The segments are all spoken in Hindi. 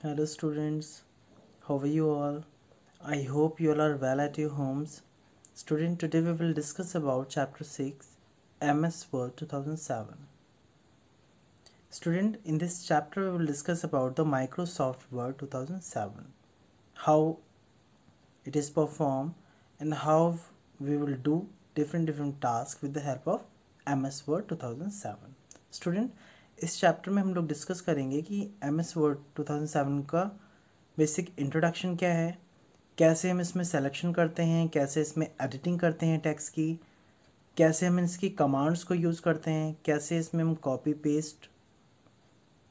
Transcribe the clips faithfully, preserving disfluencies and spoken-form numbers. Hello students, how are you all? I hope you all are well at your homes. Student, today we will discuss about chapter six, M S Word two thousand seven. Student, in this chapter we will discuss about the Microsoft Word two thousand seven, how it is performed and how we will do different different tasks with the help of M S Word two thousand seven. Student, इस चैप्टर में हम लोग डिस्कस करेंगे कि M S word two thousand seven का बेसिक इंट्रोडक्शन क्या है, कैसे हम इसमें सेलेक्शन करते हैं, कैसे इसमें एडिटिंग करते हैं टेक्स्ट की, कैसे हम इसकी कमांड्स को यूज़ करते हैं, कैसे इसमें हम कॉपी पेस्ट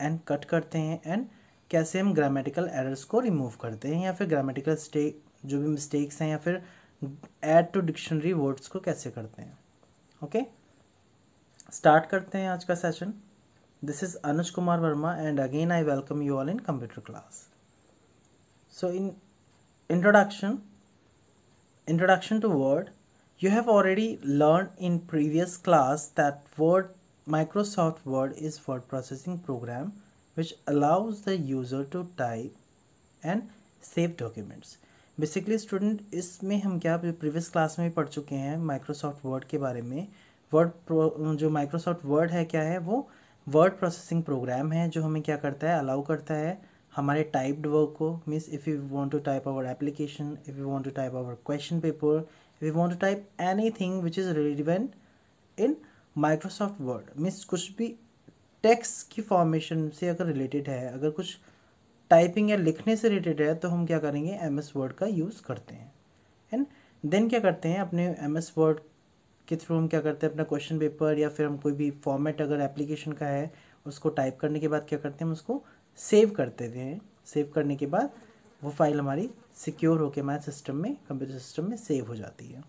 एंड कट करते हैं एंड कैसे हम ग्रामेटिकल एरर्स को रिमूव करते हैं या फिर ग्रामेटिकल स्टेक जो भी मिस्टेक्स हैं या फिर ऐड टू डिक्शनरी वर्ड्स को कैसे करते हैं. ओके, स्टार्ट करते हैं आज का session. This is Anuj Kumar Verma and again I welcome you all in computer class. So in introduction, introduction to Word, you have already learned in previous class that Word, Microsoft Word is word processing program which allows the user to type and save documents. Basically student, इसमें हम क्या previous class में भी पढ़ चुके हैं Microsoft Word के बारे में. Word Pro, जो Microsoft Word है क्या है, वो वर्ड प्रोसेसिंग प्रोग्राम है जो हमें क्या करता है, अलाउ करता है हमारे टाइप्ड वर्क को. Means if you want to type our application, if you want to type our question paper, if you want to type anything which is relevant in Microsoft Word. Means कुछ भी टेक्स्ट की फॉर्मेशन से अगर रिलेटेड है, अगर कुछ टाइपिंग या लिखने से रिलेटेड है, तो हम क्या करेंगे, एम एस वर्ड का यूज़ करते हैं. एंड देन क्या करते हैं, अपने एम एस वर्ड के थ्रू हम क्या करते हैं, अपना क्वेश्चन पेपर या फिर हम कोई भी फॉर्मेट अगर एप्लीकेशन का है, उसको टाइप करने के बाद क्या करते हैं, हम उसको सेव करते हैं. सेव करने के बाद वो फाइल हमारी सिक्योर होकर हमारे सिस्टम में, कंप्यूटर सिस्टम में सेव हो जाती है.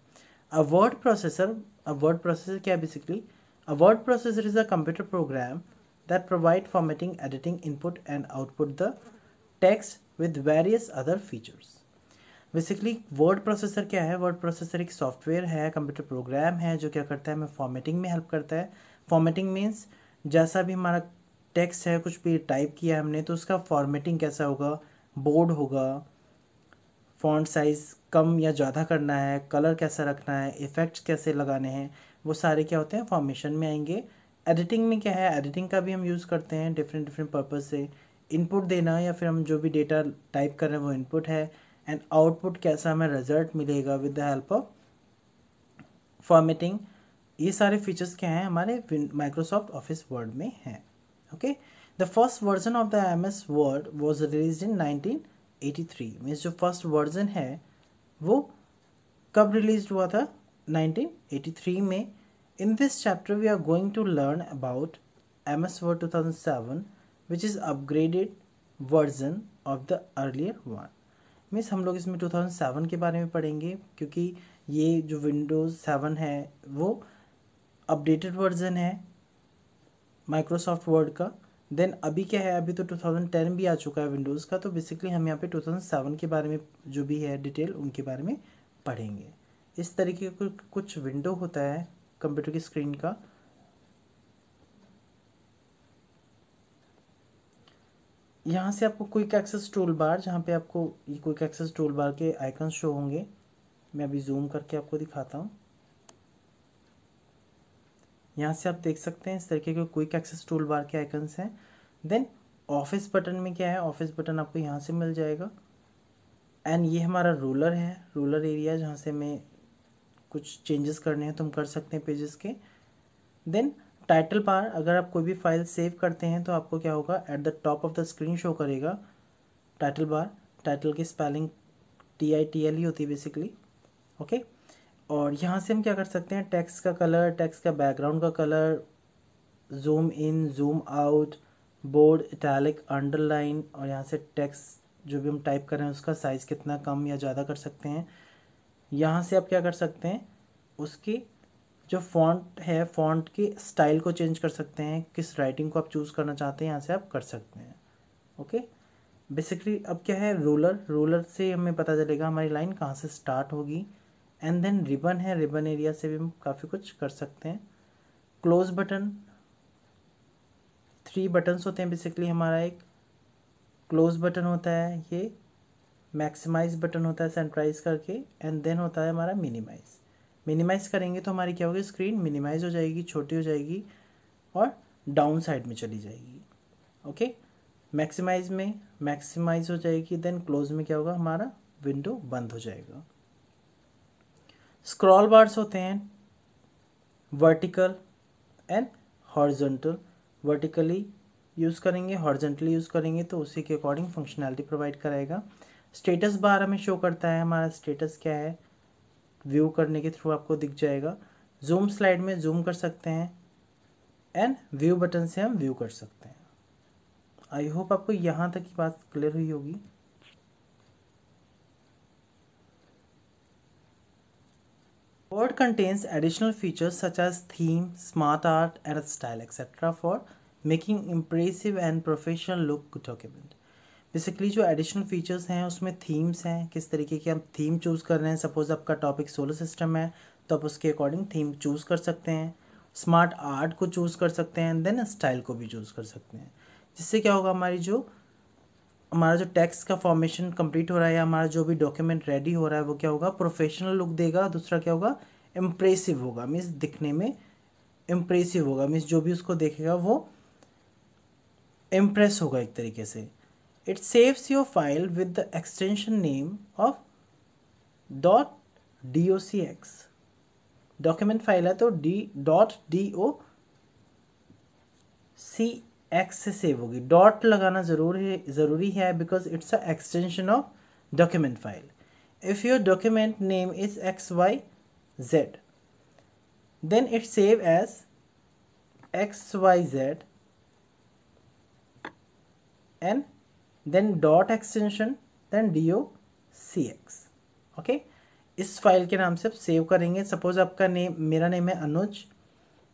A word processor, a word processor क्या है, basically a word processor is a computer program that provide formatting, editing, input and output the text with various other features. Basically word processor क्या है, वर्ड प्रोसेसर एक सॉफ्टवेयर है, कंप्यूटर प्रोग्राम है जो क्या करता है, हमें फॉर्मेटिंग में हेल्प करता है. फॉर्मेटिंग मीन्स जैसा भी हमारा टेक्स्ट है, कुछ भी टाइप किया है हमने, तो उसका फॉर्मेटिंग कैसा होगा, बोर्ड होगा, फॉन्ट साइज़ कम या ज़्यादा करना है, कलर कैसा रखना है, इफ़ेक्ट्स कैसे लगाने हैं, वो सारे क्या होते हैं, फॉर्मेशन में आएंगे. एडिटिंग में क्या है, एडिटिंग का भी हम यूज़ करते हैं डिफरेंट डिफरेंट पर्पज़ से. इनपुट देना या फिर हम जो भी डेटा टाइप कर रहे हैं वो इनपुट है, एंड आउटपुट कैसा हमें रिजल्ट मिलेगा with the help of formatting. ये सारे फीचर्स क्या हैं, हमारे माइक्रोसॉफ्ट ऑफिस वर्ड में हैं. Okay, the first version of the M S word was release in nineteen eighty three. Means जो फर्स्ट वर्जन है वो कब रिलीज हुआ था, नाइनटीन एटी थ्री में. In this chapter we are going to learn about M S word two thousand seven, which is upgraded version of the earlier one. Means हम लोग इसमें टू थाउजेंड सेवन के बारे में पढ़ेंगे, क्योंकि ये जो विंडोज़ सेवन है वो अपडेटेड वर्जन है माइक्रोसॉफ्ट वर्ड का. देन अभी क्या है, अभी तो टू थाउजेंड टेन भी आ चुका है विंडोज़ का, तो बेसिकली हम यहाँ पे टू थाउजेंड सेवन के बारे में जो भी है डिटेल, उनके बारे में पढ़ेंगे. इस तरीके का कुछ विंडो होता है कंप्यूटर की स्क्रीन का. यहाँ से आपको क्विक एक्सेस टूल बार, जहाँ पे आपको ये क्विक एक्सेस टूल बार के आइकन शो होंगे. मैं अभी जूम करके आपको दिखाता हूँ. यहाँ से आप देख सकते हैं इस तरीके के क्विक एक्सेस टूल बार के आइकन्स हैं. देन ऑफिस बटन में क्या है, ऑफिस बटन आपको यहाँ से मिल जाएगा. एंड ये हमारा रूलर है, रूलर एरिया, जहाँ से हमें कुछ चेंजेस करने हैं तो हम कर सकते हैं पेजेस के. देन टाइटल बार, अगर आप कोई भी फाइल सेव करते हैं तो आपको क्या होगा, at the top of the screen show करेगा टाइटल बार. टाइटल की spelling T I T L ही होती है बेसिकली. ओके, और यहाँ से हम क्या कर सकते हैं, टेक्स्ट का कलर, टेक्स्ट का बैकग्राउंड का colour, zoom in, zoom out, bold, italic, underline, और यहाँ से टेक्स्ट जो भी हम टाइप कर रहे हैं उसका साइज़ कितना कम या ज़्यादा कर सकते हैं. यहाँ से आप क्या कर सकते हैं, उसकी जो फॉन्ट है, फॉन्ट के स्टाइल को चेंज कर सकते हैं, किस राइटिंग को आप चूज़ करना चाहते हैं यहाँ से आप कर सकते हैं. ओके, बेसिकली अब क्या है, रूलर, रूलर से हमें पता चलेगा हमारी लाइन कहाँ से स्टार्ट होगी. एंड देन रिबन है, रिबन एरिया से भी हम काफ़ी कुछ कर सकते हैं. क्लोज बटन, थ्री बटन्स होते हैं बेसिकली हमारा एक क्लोज बटन होता है, ये मैक्सिमाइज बटन होता है सेंट्राइज करके, एंड देन होता है हमारा मिनिमाइज। मिनिमाइज करेंगे तो हमारी क्या होगी, स्क्रीन मिनिमाइज हो जाएगी, छोटी हो जाएगी और डाउन साइड में चली जाएगी। ओके, मैक्सिमाइज में मैक्सिमाइज हो जाएगी, देन क्लोज में क्या होगा, हमारा विंडो बंद हो जाएगा। स्क्रॉल बार्स होते हैं vertical and horizontal. Vertically use करेंगे, हॉरिजॉन्टली यूज़ करेंगे तो उसी के अकॉर्डिंग फंक्शनैलिटी प्रोवाइड कराएगा। स्टेटस बार हमें शो करता है हमारा स्टेटस क्या है, व्यू करने के थ्रू आपको दिख जाएगा। जूम स्लाइड में जूम कर सकते हैं एंड व्यू बटन से हम व्यू कर सकते हैं। आई होप आपको यहाँ तक की बात क्लियर हुई होगी। Word contains additional features such as theme, smart art and style et cetera for making impressive and professional look document। Basically जो एडिशनल फीचर्स हैं उसमें थीम्स हैं, किस तरीके की हम थीम चूज़ कर रहे हैं। सपोज़ आपका टॉपिक सोलर सिस्टम है तो आप उसके अकॉर्डिंग थीम चूज़ कर सकते हैं, स्मार्ट आर्ट को चूज़ कर सकते हैं, देन स्टाइल को भी चूज़ कर सकते हैं, जिससे क्या होगा हमारी जो हमारा जो टेक्स्ट का फॉर्मेशन कंप्लीट हो रहा है या हमारा जो भी डॉक्यूमेंट रेडी हो रहा है वो क्या होगा, प्रोफेशनल लुक देगा। दूसरा क्या होगा, इम्प्रेसिव होगा, मीन्स दिखने में इम्प्रेसिव होगा, मीन्स जो भी उसको देखेगा वो इम्प्रेस होगा एक तरीके से। It saves your file with the extension name of dot D O C X. Document file है तो D dot D O C X से सेव होगी। डॉट लगाना जरूरी ज़रूरी है because it's a extension of document file. If your document name is X Y Z then it save as X Y Z and then dot extension then D O C X. Okay, इस फाइल के नाम से आप सेव करेंगे। सपोज आपका नेम, मेरा नेम है Anuj,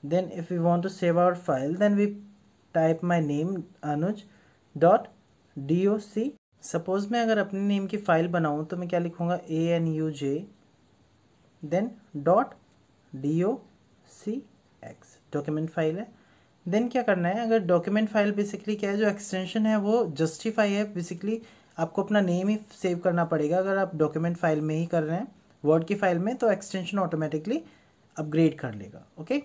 then if you want to save our file then we type my name Anuj dot D O C. Suppose मैं अगर अपने नेम की फ़ाइल बनाऊँ तो मैं क्या लिखूँगा, A N U J then dot D O C X, document file है। देन क्या करना है, अगर डॉक्यूमेंट फाइल बेसिकली क्या है, जो एक्सटेंशन है वो जस्टिफाई है, बेसिकली आपको अपना नेम ही सेव करना पड़ेगा। अगर आप डॉक्यूमेंट फाइल में ही कर रहे हैं, वर्ड की फाइल में, तो एक्सटेंशन ऑटोमेटिकली अपग्रेड कर लेगा। Okay,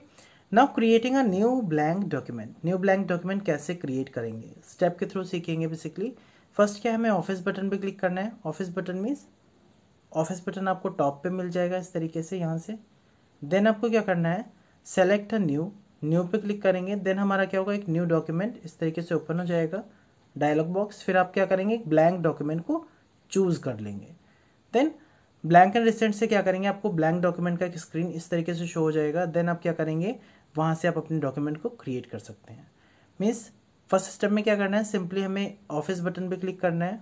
now creating a new blank document. New blank document कैसे क्रिएट करेंगे, स्टेप के थ्रू सीखेंगे। बेसिकली फर्स्ट क्या है, हमें ऑफिस बटन पर क्लिक करना है। Office button means office button आपको टॉप पर मिल जाएगा इस तरीके से, यहाँ से। देन आपको क्या करना है, सेलेक्ट अ न्यू, न्यू पे क्लिक करेंगे। देन हमारा क्या होगा, एक न्यू डॉक्यूमेंट इस तरीके से ओपन हो जाएगा, डायलॉग बॉक्स। फिर आप क्या करेंगे, एक ब्लैंक डॉक्यूमेंट को चूज़ कर लेंगे। देन ब्लैंक एंड रिसेंट से क्या करेंगे, आपको ब्लैंक डॉक्यूमेंट का एक स्क्रीन इस तरीके से शो हो जाएगा। देन आप क्या करेंगे, वहाँ से आप अपने डॉक्यूमेंट को क्रिएट कर सकते हैं। मीन्स फर्स्ट स्टेप में क्या करना है, सिंपली हमें ऑफिस बटन पर क्लिक करना है।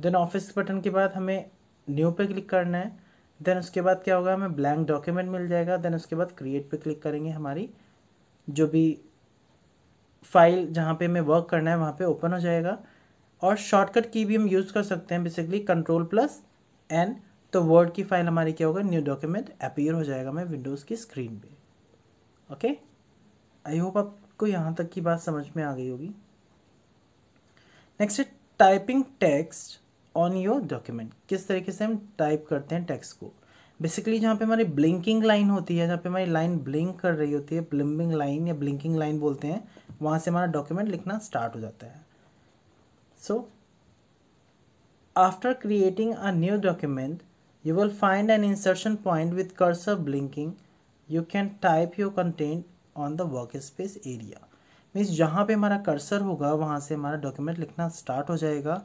देन ऑफिस बटन के बाद हमें न्यू पे क्लिक करना है। देन उसके बाद क्या होगा, हमें ब्लैंक डॉक्यूमेंट मिल जाएगा। देन उसके बाद क्रिएट पे क्लिक करेंगे, हमारी जो भी फाइल जहाँ पे हमें वर्क करना है वहाँ पे ओपन हो जाएगा। और शॉर्टकट की भी हम यूज़ कर सकते हैं, बेसिकली कंट्रोल प्लस एन, तो वर्ड की फाइल हमारी क्या होगा, न्यू डॉक्यूमेंट अपीयर हो जाएगा हमें विंडोज़ की स्क्रीन पर। ओके, आई होप आपको यहाँ तक की बात समझ में आ गई होगी। Next, typing text on your document. किस तरीके से हम टाइप करते हैं टेक्स्ट को। बेसिकली जहाँ पे हमारी ब्लिंकिंग लाइन होती है, जहाँ पे हमारी लाइन ब्लिंक कर रही होती है, ब्लिंकिंग लाइन या ब्लिंकिंग लाइन बोलते हैं, वहाँ से हमारा डॉक्यूमेंट लिखना स्टार्ट हो जाता है। So after creating a new document you will find an insertion point with cursor blinking, you can type your content on the work space area. Means जहाँ पे हमारा कर्सर होगा वहाँ से हमारा डॉक्यूमेंट लिखना स्टार्ट हो जाएगा।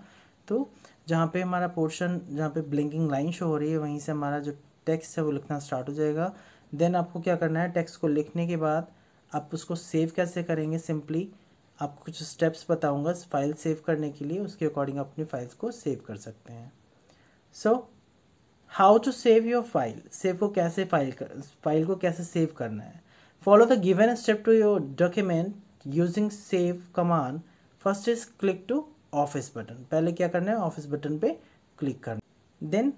तो जहाँ पे हमारा पोर्शन, जहाँ पे ब्लिंकिंग लाइन शो हो रही है, वहीं से हमारा जो टेक्स्ट है वो लिखना स्टार्ट हो जाएगा। देन आपको क्या करना है, टेक्स्ट को लिखने के बाद आप उसको सेव कैसे करेंगे, सिंपली आपको कुछ स्टेप्स बताऊंगा फाइल सेव करने के लिए, उसके अकॉर्डिंग आप अपनी फाइल्स को सेव कर सकते हैं। So how to save your file, save को कैसे फाइल कर फाइल को कैसे सेव करना है। Follow the given step to your document using save command. First is click to office button. पहले क्या करना है, ऑफिस बटन पे क्लिक करना। देन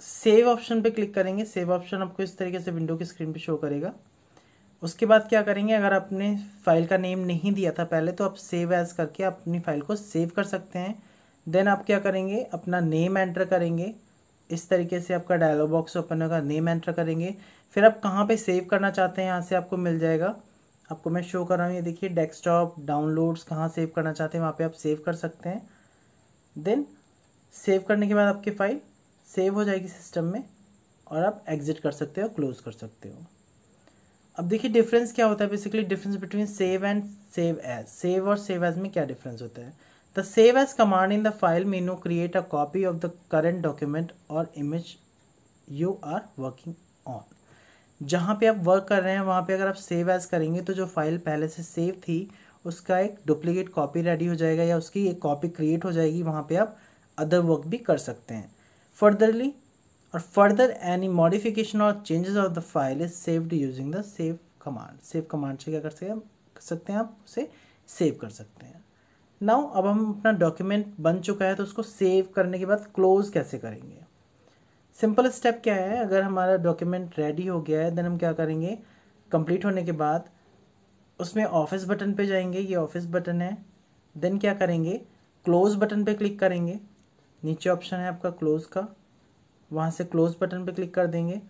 सेव ऑप्शन पे क्लिक करेंगे। सेव ऑप्शन आपको इस तरीके से विंडो की स्क्रीन पे शो करेगा। उसके बाद क्या करेंगे, अगर आपने फ़ाइल का नेम नहीं दिया था पहले तो आप सेव एज करके आप अपनी फ़ाइल को सेव कर सकते हैं। देन आप क्या करेंगे, अपना नेम एंटर करेंगे। इस तरीके से आपका डायलॉग बॉक्स ओपन होगा, नेम एंटर करेंगे। फिर आप कहाँ पे सेव करना चाहते हैं यहाँ से आपको मिल जाएगा। आपको मैं शो कर रहा हूँ, ये देखिए डेस्कटॉप डाउनलोड्स, कहाँ सेव करना चाहते हैं वहाँ पे आप सेव कर सकते हैं। देन सेव करने के बाद आपकी फ़ाइल सेव हो जाएगी सिस्टम में और आप एग्जिट कर सकते हो, क्लोज़ कर सकते हो। अब देखिए डिफरेंस क्या होता है, basically difference between save and save as. Save और सेव एज में क्या डिफरेंस होता है? The save as command in the file menu create a copy of the current document और image you are working on. जहाँ पे आप वर्क कर रहे हैं वहाँ पे अगर आप सेव एज करेंगे तो जो फाइल पहले से सेव थी उसका एक डुप्लीकेट कॉपी रेडी हो जाएगा या उसकी एक कॉपी क्रिएट हो जाएगी, वहाँ पे आप अदर वर्क भी कर सकते हैं फर्दरली। और फर्दर एनी मॉडिफिकेशन और changes of the file is saved using the save command. Save command से क्या कर सकते हैं आप, उसे सेव कर सकते हैं। नाउ अब हम अपना डॉक्यूमेंट बन चुका है तो उसको सेव करने के बाद क्लोज़ कैसे करेंगे। सिंपल स्टेप क्या है, अगर हमारा डॉक्यूमेंट रेडी हो गया है देन हम क्या करेंगे, कंप्लीट होने के बाद उसमें ऑफिस बटन पे जाएंगे, ये ऑफिस बटन है। देन क्या करेंगे, क्लोज़ बटन पे क्लिक करेंगे, नीचे ऑप्शन है आपका क्लोज़ का, वहाँ से क्लोज़ बटन पे क्लिक कर देंगे।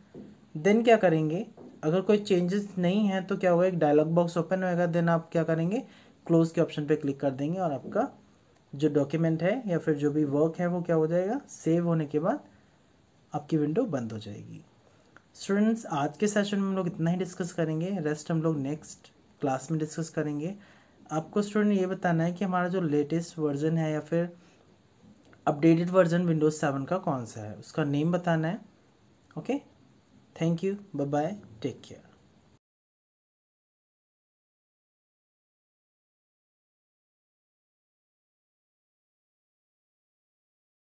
देन क्या करेंगे, अगर कोई चेंजेस नहीं है तो क्या होगा, एक डायलॉग बॉक्स ओपन होएगा। देन आप क्या करेंगे, क्लोज़ के ऑप्शन पे क्लिक कर देंगे और आपका जो डॉक्यूमेंट है या फिर जो भी वर्क है वो क्या हो जाएगा, सेव होने के बाद आपकी विंडो बंद हो जाएगी। स्टूडेंट्स आज के सेशन में हम लोग इतना ही डिस्कस करेंगे, रेस्ट हम लोग नेक्स्ट क्लास में डिस्कस करेंगे। आपको स्टूडेंट ये बताना है कि हमारा जो लेटेस्ट वर्जन है या फिर अपडेटेड वर्जन विंडोज़ सेवन का कौन सा है, उसका नेम बताना है। Okay, thank you, bye bye, take care.